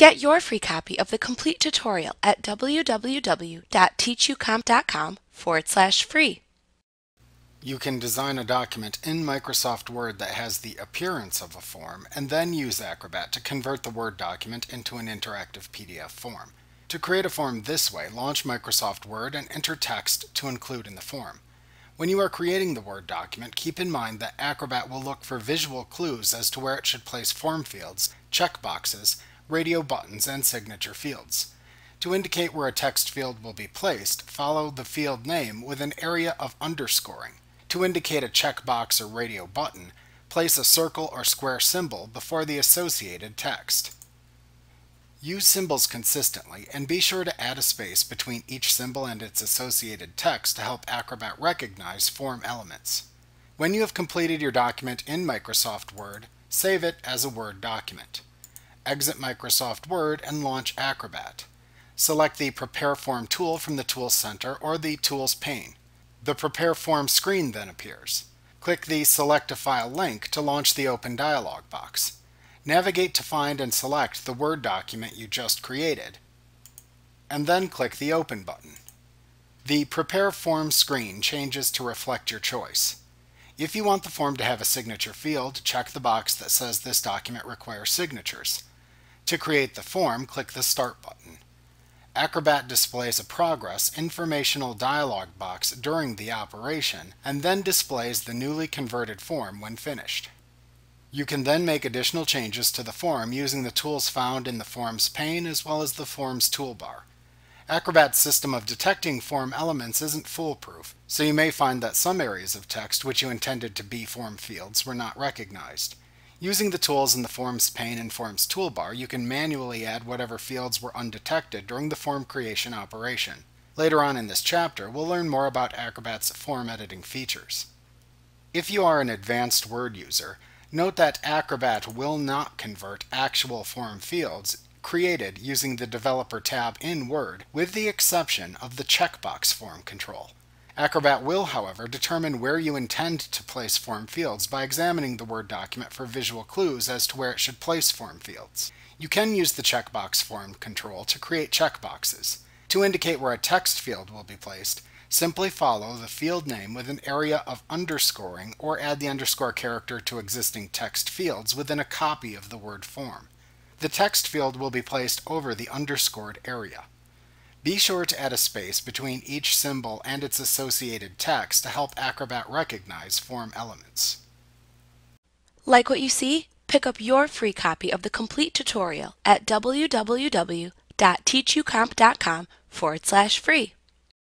Get your free copy of the complete tutorial at www.teachucomp.com/free. You can design a document in Microsoft Word that has the appearance of a form, and then use Acrobat to convert the Word document into an interactive PDF form. To create a form this way, launch Microsoft Word and enter text to include in the form. When you are creating the Word document, keep in mind that Acrobat will look for visual clues as to where it should place form fields, checkboxes, radio buttons, and signature fields. To indicate where a text field will be placed, follow the field name with an area of underscoring. To indicate a checkbox or radio button, place a circle or square symbol before the associated text. Use symbols consistently, and be sure to add a space between each symbol and its associated text to help Acrobat recognize form elements. When you have completed your document in Microsoft Word, save it as a Word document. Exit Microsoft Word and launch Acrobat. Select the Prepare Form tool from the Tools Center or the Tools pane. The Prepare Form screen then appears. Click the Select a File link to launch the Open dialog box. Navigate to find and select the Word document you just created, and then click the Open button. The Prepare Form screen changes to reflect your choice. If you want the form to have a signature field, check the box that says this document requires signatures. To create the form, click the Start button. Acrobat displays a progress informational dialog box during the operation, and then displays the newly converted form when finished. You can then make additional changes to the form using the tools found in the Forms pane as well as the Forms toolbar. Acrobat's system of detecting form elements isn't foolproof, so you may find that some areas of text which you intended to be form fields were not recognized. Using the tools in the Forms pane and Forms toolbar, you can manually add whatever fields were undetected during the form creation operation. Later on in this chapter, we'll learn more about Acrobat's form editing features. If you are an advanced Word user, note that Acrobat will not convert actual form fields created using the Developer tab in Word, with the exception of the checkbox form control. Acrobat will, however, determine where you intend to place form fields by examining the Word document for visual clues as to where it should place form fields. You can use the checkbox form control to create checkboxes. To indicate where a text field will be placed, simply follow the field name with an area of underscoring, or add the underscore character to existing text fields within a copy of the Word form. The text field will be placed over the underscored area. Be sure to add a space between each symbol and its associated text to help Acrobat recognize form elements. Like what you see? Pick up your free copy of the complete tutorial at www.teachucomp.com/free.